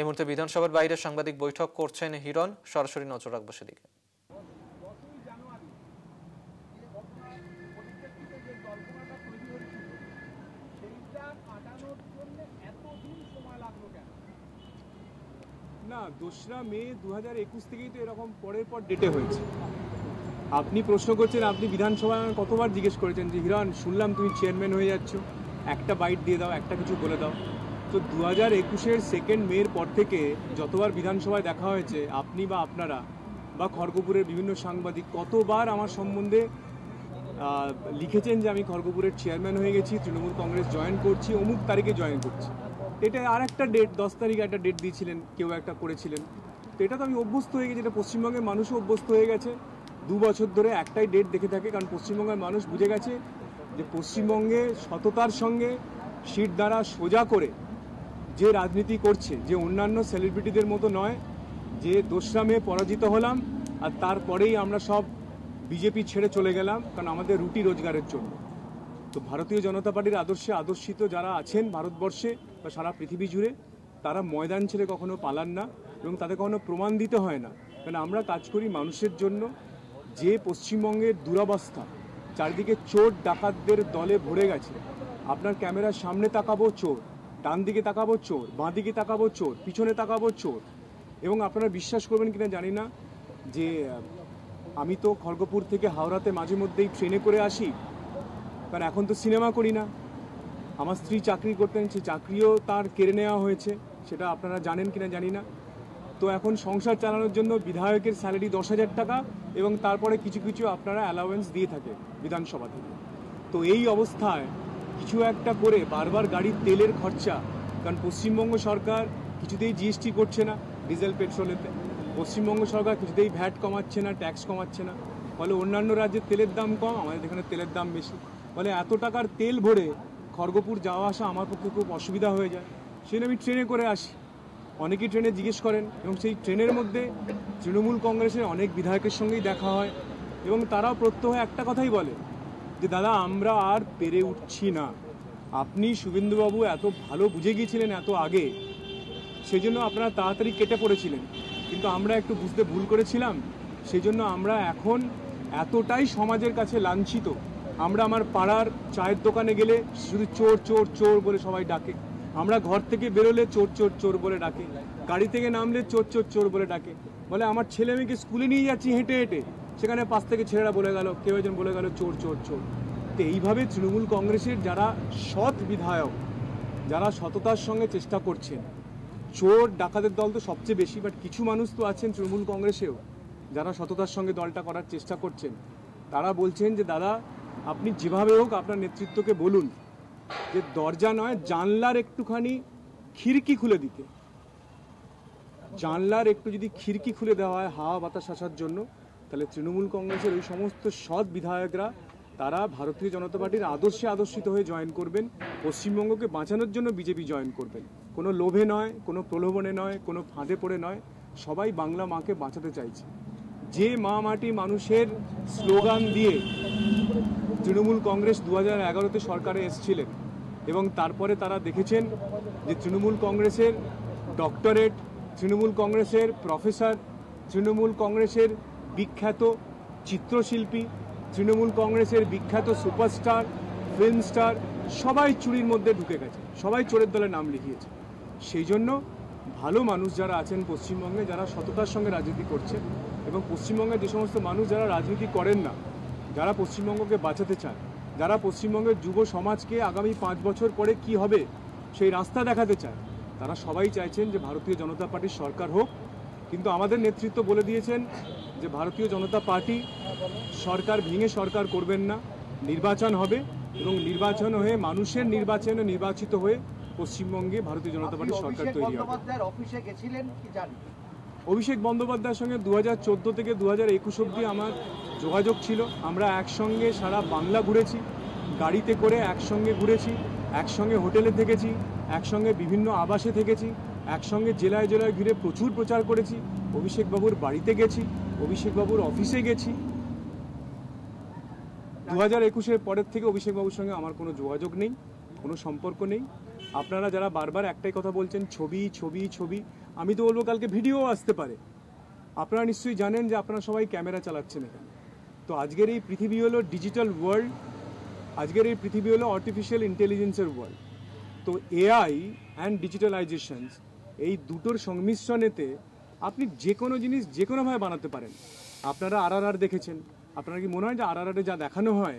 এই মুহূর্তে বিধানসভার বাইরে সাংবাদিক বৈঠক করছেন হিরণ, সরাসরি নজর রাখবো সেদিকে। না, ২রা মে ২০২১ থেকেই তো এরকম পরের পর ডেটে হয়েছে। আপনি প্রশ্ন করছেন, আপনি বিধানসভা কতবার জিজ্ঞেস করেছেন যে হিরণ শুনলাম তুমি চেয়ারম্যান হয়ে যাচ্ছ, একটা বাইট দিয়ে দাও, একটা কিছু বলে দাও। তো ২০২১-এর 2 মের পর থেকে যতবার বিধানসভায় দেখা হয়েছে, আপনি বা আপনারা বা খড়গপুরের বিভিন্ন সাংবাদিক কতবার আমার সম্বন্ধে লিখেছেন যে আমি খড়গপুরের চেয়ারম্যান হয়ে গেছি, তৃণমূল কংগ্রেস জয়েন করছি, অমুক তারিখে জয়েন করছি। এটা আর একটা ডেট, 10 তারিখে একটা ডেট দিয়েছিলেন, কেউ একটা করেছিলেন। তো এটা তো আমি অভ্যস্ত হয়ে গেছি, এটা পশ্চিমবঙ্গের মানুষও অভ্যস্ত হয়ে গেছে। 2 বছর ধরে একটাই ডেট দেখে থাকে, কারণ পশ্চিমবঙ্গের মানুষ বুঝে গেছে যে পশ্চিমবঙ্গে সততার সঙ্গে সিট দ্বারা সোজা করে যে রাজনীতি করছে, যে অন্যান্য সেলিব্রিটিদের মতো নয় যে ২রা মে পরাজিত হলাম আর তারপরেই আমরা সব বিজেপি ছেড়ে চলে গেলাম কারণ আমাদের রুটি রোজগারের জন্য। তো ভারতীয় জনতা পার্টির আদর্শে আদর্শিত যারা আছেন ভারতবর্ষে বা সারা পৃথিবী জুড়ে, তারা ময়দান ছেড়ে কখনো পালান না এবং তাদের কখনো প্রমাণ দিতে হয় না, কারণ আমরা কাজ করি মানুষের জন্য। যে পশ্চিমবঙ্গের দুরবস্থা, চারদিকে চোর ডাকাতদের দলে ভরে গেছে, আপনার ক্যামেরার সামনে তাকাবো চোর, ডান দিকে তাকাবো চোর, বাঁ দিকে তাকাবো চোর, পিছনে তাকাবো চোর। এবং আপনারা বিশ্বাস করবেন কিনা জানি না, যে আমি তো খড়গপুর থেকে হাওড়াতে মাঝে মধ্যেই ট্রেনে করে আসি, কারণ এখন তো সিনেমা করি না। আমার স্ত্রী চাকরি করতেন, সে চাকরিও তার কেড়ে নেওয়া হয়েছে, সেটা আপনারা জানেন কিনা জানি না। তো এখন সংসার চালানোর জন্য বিধায়কের স্যালারি 10,000 টাকা এবং তারপরে কিছু কিছু আপনারা অ্যালাওয়েন্স দিয়ে থাকে বিধানসভা থেকে। তো এই অবস্থায় কিছু একটা করে বারবার গাড়ির তেলের খরচা, কারণ পশ্চিমবঙ্গ সরকার কিছুতেই জিএসটি করছে না ডিজেল পেট্রোলেতে, পশ্চিমবঙ্গ সরকার কিছুতেই ভ্যাট কমাচ্ছে না, ট্যাক্স কমাচ্ছে না, ফলে অন্যান্য রাজ্যের তেলের দাম কম, আমাদের এখানে তেলের দাম বেশি। ফলে এত টাকার তেল ভরে খড়গপুর যাওয়া আসা আমার পক্ষে খুব অসুবিধা হয়ে যায়, সেজন্য আমি ট্রেনে করে আসি। অনেকেই ট্রেনে জিজ্ঞেস করেন এবং সেই ট্রেনের মধ্যে তৃণমূল কংগ্রেসের অনেক বিধায়কের সঙ্গেই দেখা হয় এবং তারাও প্রত্যহ একটা কথাই বলে যে দাদা আমরা আর পেরে উঠছি না, আপনি শুভেন্দুবাবু এত ভালো বুঝে গিয়েছিলেন এত আগে, সেজন্য আপনারা তাড়াতাড়ি কেটে পড়েছিলেন, কিন্তু আমরা একটু বুঝতে ভুল করেছিলাম, সেজন্য আমরা এখন এতটাই সমাজের কাছে লাঞ্ছিত। আমরা আমার পাড়ার চায়ের দোকানে গেলে শুধু চোর চোর চোর বলে সবাই ডাকে, আমরা ঘর থেকে বেরোলে চোর চোর চোর বলে ডাকে, গাড়ি থেকে নামলে চোর চোর চোর বলে ডাকে। বলে আমার ছেলে মেয়েকে স্কুলে নিয়ে যাচ্ছি হেঁটে হেঁটে, সেখানে পাশ থেকে ছেলেরা বলে গেল, কেউ একজন বলে গেল চোর চোর চোর। তো এইভাবে তৃণমূল কংগ্রেসের যারা সৎ বিধায়ক, যারা সততার সঙ্গে চেষ্টা করছেন, চোর ডাকাতের দল তো সবচেয়ে বেশি, বাট কিছু মানুষ তো আছেন তৃণমূল কংগ্রেসেও যারা সততার সঙ্গে দলটা করার চেষ্টা করছেন, তারা বলছেন যে দাদা আপনি যেভাবে হোক আপনার নেতৃত্বকে বলুন যে দরজা নয় জানলার একটুখানি খিড়কি খুলে দিতে, জানলার একটু যদি খিড়কি খুলে দেওয়া হয় হাওয়া বাতাস আসার জন্য, তাহলে তৃণমূল কংগ্রেসের ওই সমস্ত সৎ বিধায়করা তারা ভারতীয় জনতা পার্টির আদর্শে আদর্শিত হয়ে জয়েন করবেন, পশ্চিমবঙ্গকে বাঁচানোর জন্য বিজেপি জয়েন করবেন। কোনো লোভে নয়, কোনো প্রলোভনে নয়, কোনো ফাঁদে পড়ে নয়, সবাই বাংলা মাকে বাঁচাতে চাইছে। যে মা মাটি মানুষের স্লোগান দিয়ে তৃণমূল কংগ্রেস 2011-তে সরকারে এসেছিলেন এবং তারপরে তারা দেখেছেন যে তৃণমূল কংগ্রেসের ডক্টরেট, তৃণমূল কংগ্রেসের প্রফেসর, তৃণমূল কংগ্রেসের বিখ্যাত চিত্রশিল্পী, তৃণমূল কংগ্রেসের বিখ্যাত সুপারস্টার, ফিল্ম স্টার সবাই চুরির মধ্যে ঢুকে গেছে, সবাই চোরের দলে নাম লিখিয়েছে। সেই জন্য ভালো মানুষ যারা আছেন পশ্চিমবঙ্গে, যারা সততার সঙ্গে রাজনীতি করছেন এবং পশ্চিমবঙ্গে যে সমস্ত মানুষ যারা রাজনীতি করেন না, যারা পশ্চিমবঙ্গকে বাঁচাতে চান, যারা পশ্চিমবঙ্গের যুব সমাজকে আগামী 5 বছর পরে কি হবে সেই রাস্তা দেখাতে চায়, তারা সবাই চাইছেন যে ভারতীয় জনতা পার্টির সরকার হোক। কিন্তু আমাদের নেতৃত্ব বলে দিয়েছেন যে ভারতীয় জনতা পার্টি সরকার ভেঙে সরকার করবেন না, নির্বাচন হবে এবং নির্বাচন হয়ে মানুষের নির্বাচনে নির্বাচিত হয়ে পশ্চিমবঙ্গে ভারতীয় জনতা পার্টির সরকার তৈরি হবে। অভিষেক বন্দ্যোপাধ্যায়ের সঙ্গে 2014 থেকে 2021 অবধি আমার যোগাযোগ ছিল, আমরা একসঙ্গে সারা বাংলা ঘুরেছি, গাড়িতে করে একসঙ্গে ঘুরেছি, একসঙ্গে হোটেলে থেকেছি, একসঙ্গে বিভিন্ন আবাসে থেকেছি, একসঙ্গে জেলায় জেলায় ঘিরে প্রচুর প্রচার করেছি, অভিষেকবাবুর বাড়িতে গেছি, অভিষেকবাবুর অফিসে গেছি। 2021-এর পরের থেকে অভিষেকবাবুর সঙ্গে আমার কোনো যোগাযোগ নেই, কোনো সম্পর্ক নেই। আপনারা যারা বারবার একটাই কথা বলছেন ছবি ছবি ছবি, আমি তো বলবো কালকে ভিডিও আসতে পারে। আপনারা নিশ্চয়ই জানেন যে আপনারা সবাই ক্যামেরা চালাচ্ছেন এখানে। তো আজকের এই পৃথিবী হলো ডিজিটাল ওয়ার্ল্ড, আজকের এই পৃথিবী হলো আর্টিফিশিয়াল ইন্টেলিজেন্সের ওয়ার্ল্ড। তো এআই অ্যান্ড ডিজিটালাইজেশনস এই দুটোর সংমিশ্রণেতে আপনি যে কোনো জিনিস যে কোনোভাবে বানাতে পারেন। আপনারা আরআরআর দেখেছেন, আপনারা কি মনে হয় যে আরআরআরে যা দেখানো হয়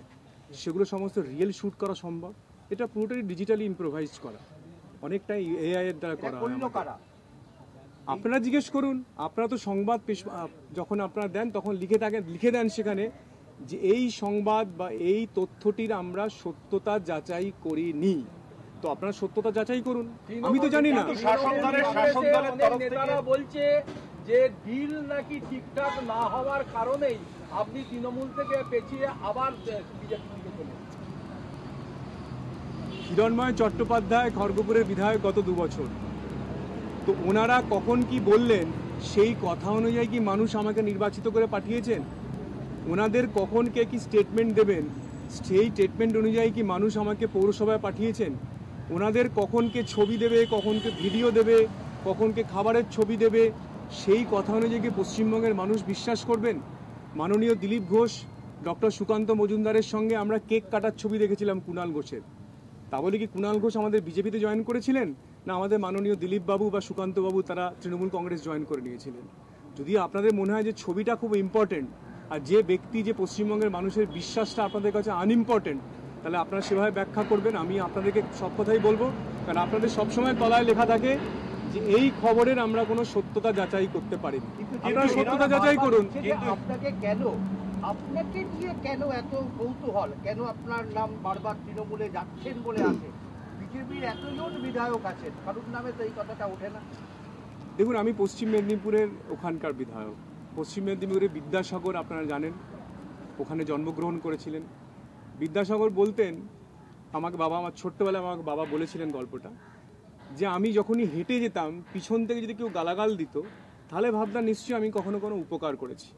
সেগুলো সমস্ত রিয়েল শ্যুট করা সম্ভব? এটা পুরোটাই ডিজিটালি ইম্প্রোভাইজ করা, অনেকটাই এআই এর দ্বারা করা। আপনারা জিজ্ঞেস করুন, আপনারা তো সংবাদ যখন আপনারা দেন তখন লিখে দেন সেখানে যে এই সংবাদ বা এই তথ্যটির আমরা সত্যতা যাচাই করিনি। তো আপনারা সত্যতা যাচাই করুন, আমি তো জানি না। নেতারা বলছে যে বিল নাকি ঠিকঠাক না হওয়ার কারণেই আপনি তৃণমূল থেকে পেছিয়ে আবার বিজেপি। হিরণময় চট্টোপাধ্যায় খড়গপুরের বিধায়ক গত 2 বছর। তো ওনারা কখন কি বললেন সেই কথা অনুযায়ী কি মানুষ আমাকে নির্বাচিত করে পাঠিয়েছেন? ওনাদের কখন কে কি স্টেটমেন্ট দেবেন সেই স্টেটমেন্ট অনুযায়ী কি মানুষ আমাকে পৌরসভায় পাঠিয়েছেন? ওনাদের কখন কে ছবি দেবে, কখন কে ভিডিও দেবে, কখন কে খাবারের ছবি দেবে সেই কথা অনুযায়ী কি পশ্চিমবঙ্গের মানুষ বিশ্বাস করবেন? মাননীয় দিলীপ ঘোষ, ডক্টর সুকান্ত মজুমদারের সঙ্গে আমরা কেক কাটার ছবি দেখেছিলাম কূণাল ঘোষের। তা বলে কি কূণাল ঘোষ আমাদের বিজেপিতে জয়েন করেছিলেন? না, আমাদের মাননীয় দিলীপবাবু বা সুকান্তবাবু তারা তৃণমূল কংগ্রেস জয়েন করে নিয়েছিলেন। যদি আপনাদের মনে হয় যে ছবিটা খুব ইম্পর্টেন্ট আর যে ব্যক্তি যে পশ্চিমবঙ্গের মানুষের বিশ্বাসটা আপনাদের কাছে আনইম্পর্টেন্ট, তাহলে আপনারা সেভাবে ব্যাখ্যা করবেন। আমি আপনাদেরকে সব কথাই বলবো, কারণ আপনাদের সবসময় তলায় লেখা থাকে যে এই খবরের আমরা কোনো সত্যতা যাচাই করতে পারিনি। আপনারা সত্যতা যাচাই করুন। আপনাকে কেন এত কৌতূহল, কেন আপনার নাম বারবার তৃণমূলে যাচ্ছেন বলে আছে? বিজেপির এতজন বিধায়ক আছেন, কারুর নামে তো এই কথাটা ওঠে না। দেখুন, আমি পশ্চিম মেদিনীপুরের ওখানকার বিধায়ক। পশ্চিম মেদিনীপুরে বিদ্যাসাগর, আপনারা জানেন, ওখানে জন্মগ্রহণ করেছিলেন। বিদ্যাসাগর বলতেন, আমাকে বাবা, আমার ছোট্টবেলায় আমাকে বাবা বলেছিলেন গল্পটা, যে আমি যখনই হেঁটে যেতাম পিছন থেকে যদি কেউ গালাগাল দিত তাহলে ভাবতাম নিশ্চয়ই আমি কখনো কোনো উপকার করেছি,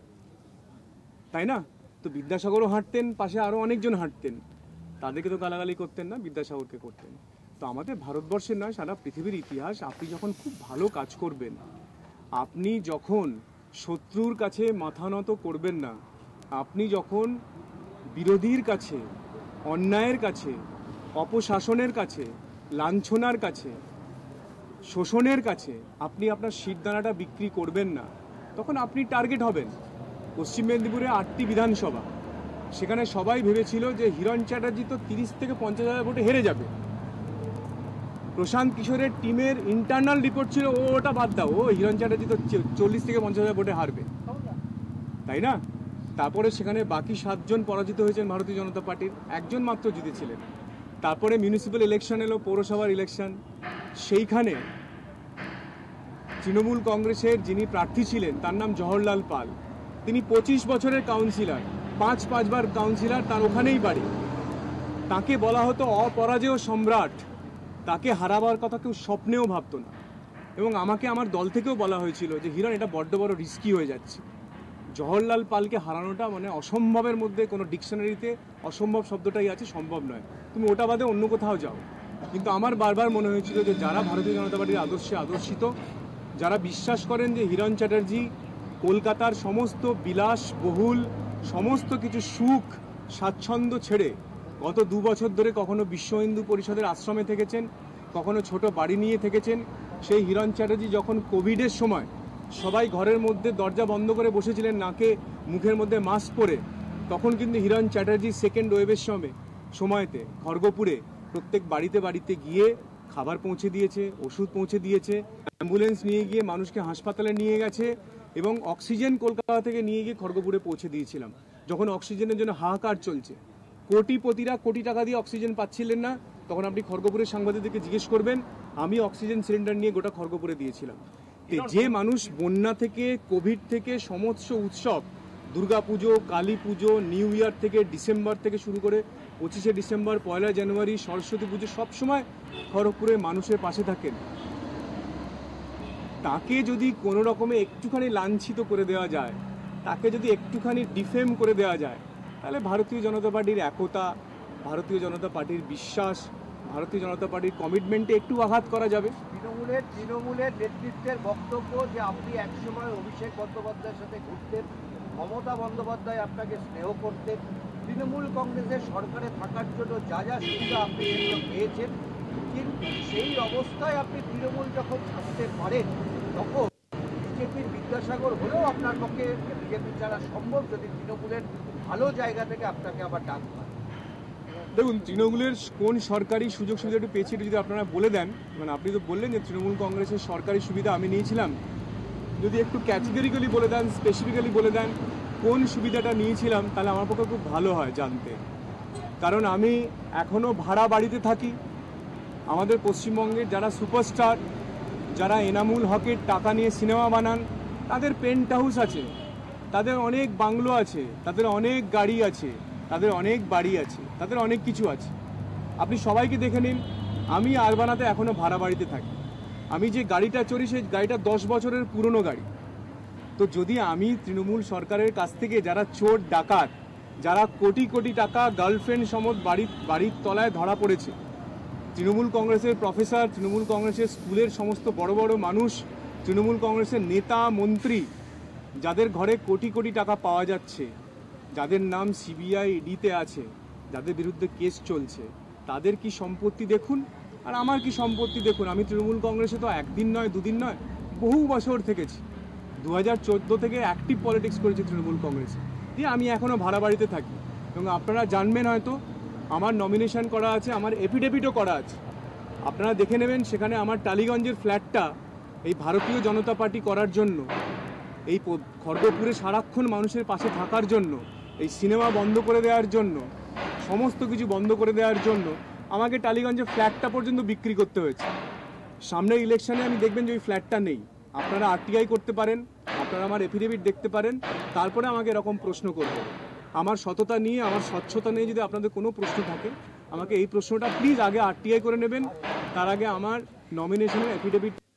তাই না? তো বিদ্যাসাগরও হাঁটতেন, পাশে আরও অনেকজন হাঁটতেন, তাদেরকে তো গালাগালি করতেন না, বিদ্যাসাগরকে করতেন। তো আমাদের ভারতবর্ষের নয়, সারা পৃথিবীর ইতিহাস, আপনি যখন খুব ভালো কাজ করবেন, আপনি যখন শত্রুর কাছে মাথা নত করবেন না, আপনি যখন বিরোধীর কাছে, অন্যায়ের কাছে, অপশাসনের কাছে, লাঞ্ছনার কাছে, শোষণের কাছে আপনি আপনার সিদ্ধানাটা বিক্রি করবেন না, তখন আপনি টার্গেট হবেন। পশ্চিম মেদিনীপুরে 8টি বিধানসভা, সেখানে সবাই ভেবেছিল যে হিরণ চ্যাটার্জি তো 30 থেকে 50,000 ভোটে হেরে যাবে। প্রশান্ত কিশোরের টিমের ইন্টারনাল রিপোর্ট ছিল, ওটা বাদ দাও, ও হিরণ চ্যাটার্জি তো 40 থেকে 50,000 ভোটে হারবে, তাই না? তারপরে সেখানে বাকি 7 জন পরাজিত হয়েছেন ভারতীয় জনতা পার্টির, একজন মাত্র জিতেছিলেন। তারপরে মিউনিসিপ্যাল ইলেকশন এলো, পৌরসভার ইলেকশন, সেইখানে তৃণমূল কংগ্রেসের যিনি প্রার্থী ছিলেন তার নাম জহরলাল পাল, তিনি 25 বছরের কাউন্সিলর, 5-5 বার কাউন্সিলর, তার ওখানেই বাড়ি। তাকে বলা হতো অপরাজেয় সম্রাট, তাকে হারাবার কথা কেউ স্বপ্নেও ভাবতো না। এবং আমাকে আমার দল থেকেও বলা হয়েছিল যে হিরণ, এটা বড্ড বড় রিস্কি হয়ে যাচ্ছে, জহরলাল পালকে হারানোটা মানে অসম্ভবের মধ্যে, কোনো ডিকশনারিতে অসম্ভব শব্দটাই আছে, সম্ভব নয়, তুমি ওটা বাদে অন্য কোথাও যাও। কিন্তু আমার বারবার মনে হয়েছিল যে যারা ভারতীয় জনতা পার্টির আদর্শে আদর্শিত, যারা বিশ্বাস করেন যে হিরণ চ্যাটার্জি কলকাতার সমস্ত বিলাসবহুল সমস্ত কিছু সুখ স্বাচ্ছন্দ্য ছেড়ে গত 2 বছর ধরে কখনো বিশ্ব হিন্দু পরিষদের আশ্রমে থেকেছেন, কখনো ছোট বাড়ি নিয়ে থেকেছেন, সেই হিরণ চ্যাটার্জি যখন কোভিডের সময় সবাই ঘরের মধ্যে দরজা বন্ধ করে বসেছিলেন, নাকে মুখের মধ্যে মাস্ক পরে, তখন কিন্তু হিরণ চ্যাটার্জি সেকেন্ড ওয়েভের সময়তে খড়গপুরে প্রত্যেক বাড়িতে বাড়িতে গিয়ে খাবার পৌঁছে দিয়েছে, ওষুধ পৌঁছে দিয়েছে, অ্যাম্বুলেন্স নিয়ে গিয়ে মানুষকে হাসপাতালে নিয়ে গেছে, এবং অক্সিজেন কলকাতা থেকে নিয়ে গিয়ে খড়গপুরে পৌঁছে দিয়েছিলাম যখন অক্সিজেনের জন্য হাহাকার চলছে। কোটিপতিরা কোটি টাকা দিয়ে অক্সিজেন পাচ্ছিলেন না, তখন আপনি খড়গপুরের সাংবাদিকদেরকে জিজ্ঞেস করবেন, আমি অক্সিজেন সিলিন্ডার নিয়ে গোটা খড়গপুরে দিয়েছিলাম। যে মানুষ বন্যা থেকে, কোভিড থেকে, সমস্ত উৎসব, দুর্গাপুজো, কালী পুজো, নিউ ইয়ার থেকে, ডিসেম্বর থেকে শুরু করে 25শে ডিসেম্বর, 1লা জানুয়ারি, সরস্বতী পুজো, সবসময় খড়গপুরে মানুষের পাশে থাকেন, তাকে যদি কোনো রকমে একটুখানি লাঞ্ছিত করে দেওয়া যায়, তাকে যদি একটুখানি ডিফেম করে দেওয়া যায়, তাহলে ভারতীয় জনতা পার্টির একতা, ভারতীয় জনতা পার্টির বিশ্বাস, भारतीय जनता पार्टी कमिटमेंटे एक आघात करा जाबे। तृणमूलेर नेतृत्वेर बक्तव्य जे आपनि एकसमय अभिषेक बंदोपाध्यायेर साथे घुरतेन, ममता बंदोपाध्याय आपनाके स्नेह करतेन, तृणमूल कॉग्रेसेर सरकारे थाकार जोन्नो जा जा सुविधा आपनि पेयेछेन, किन्तु सेई अवस्थाय आपनि तृणमूल जखन थाकते पारेन तखन বিজেপির বিদ্যাসাগর হলেও আপনার পক্ষে বিজেপি ছাড়া সম্ভব যদি তৃণমূলের ভালো জায়গা থেকে আপনাকে আবার ডাক পান। দেখুন তৃণমূলের কোন সরকারি সুযোগ সুবিধা একটু পেয়েছিলেন যদি আপনারা বলে দেন, মানে আপনি তো বললেন যে তৃণমূল কংগ্রেসের সরকারি সুবিধা আমি নিয়েছিলাম, যদি একটু ক্যাটাগরিক্যালি বলে দেন, স্পেসিফিক্যালি বলে দেন কোন সুবিধাটা নিয়েছিলাম তাহলে আমার পক্ষে খুব ভালো হয় জানতে। কারণ আমি এখনও ভাড়া বাড়িতে থাকি। আমাদের পশ্চিমবঙ্গের যারা সুপারস্টার, যারা ইনামুল হকের টাকা নিয়ে সিনেমা বানান, তাদের পেন্ট হাউস আছে, তাদের অনেক বাংলো আছে, তাদের অনেক গাড়ি আছে, তাদের অনেক বাড়ি আছে, তাদের অনেক কিছু আছে। আপনি সবাইকে দেখে নিন, আমি আরবানাতে এখনও ভাড়া বাড়িতে থাকি। আমি যে গাড়িটা চড়ি সেই গাড়িটা 10 বছরের পুরনো গাড়ি। তো যদি আমি তৃণমূল সরকারের কাছ থেকে যারা চোর ডাকাত, যারা কোটি কোটি টাকা গার্লফ্রেন্ড সমত বাড়ির তলায় ধরা পড়েছে, তৃণমূল কংগ্রেসের প্রফেসর, তৃণমূল কংগ্রেসের স্কুলের সমস্ত বড় বড় মানুষ, তৃণমূল কংগ্রেসের নেতা মন্ত্রী যাদের ঘরে কোটি কোটি টাকা পাওয়া যাচ্ছে, যাদের নাম সিবিআই ইডিতে আছে, যাদের বিরুদ্ধে কেস চলছে, তাদের কি সম্পত্তি দেখুন আর আমার কি সম্পত্তি দেখুন। আমি তৃণমূল কংগ্রেসে তো একদিন নয়, দুদিন নয়, বহু বছর থেকেছি। 2014 থেকে অ্যাক্টিভ পলিটিক্স করেছি তৃণমূল কংগ্রেসে, দিয়ে আমি এখনও ভাড়া বাড়িতে থাকি। এবং আপনারা জানবেন হয়তো আমার নমিনেশন করা আছে, আমার এফিডেভিটও করা আছে, আপনারা দেখে নেবেন। সেখানে আমার টালিগঞ্জের ফ্ল্যাটটা এই ভারতীয় জনতা পার্টি করার জন্য, এই খড়গপুরে সারাক্ষণ মানুষের পাশে থাকার জন্য, এই সিনেমা বন্ধ করে দেওয়ার জন্য, সমস্ত কিছু বন্ধ করে দেওয়ার জন্য আমাকে টালিগঞ্জের ফ্ল্যাটটা পর্যন্ত বিক্রি করতে হয়েছে। সামনের ইলেকশানে আমি দেখবেন যে ওই ফ্ল্যাটটা নেই। আপনারা আরটিআই করতে পারেন, আপনারা আমার এফিডেভিট দেখতে পারেন, তারপরে আমাকে এরকম প্রশ্ন করবেন। আমার সততা নিয়ে, আমার স্বচ্ছতা নিয়ে যদি আপনাদের কোনো প্রশ্ন থাকে, আমাকে এই প্রশ্নটা প্লিজ আগে আরটিআই করে নেবেন, তার আগে আমার নমিনেশনের এফিডেভিট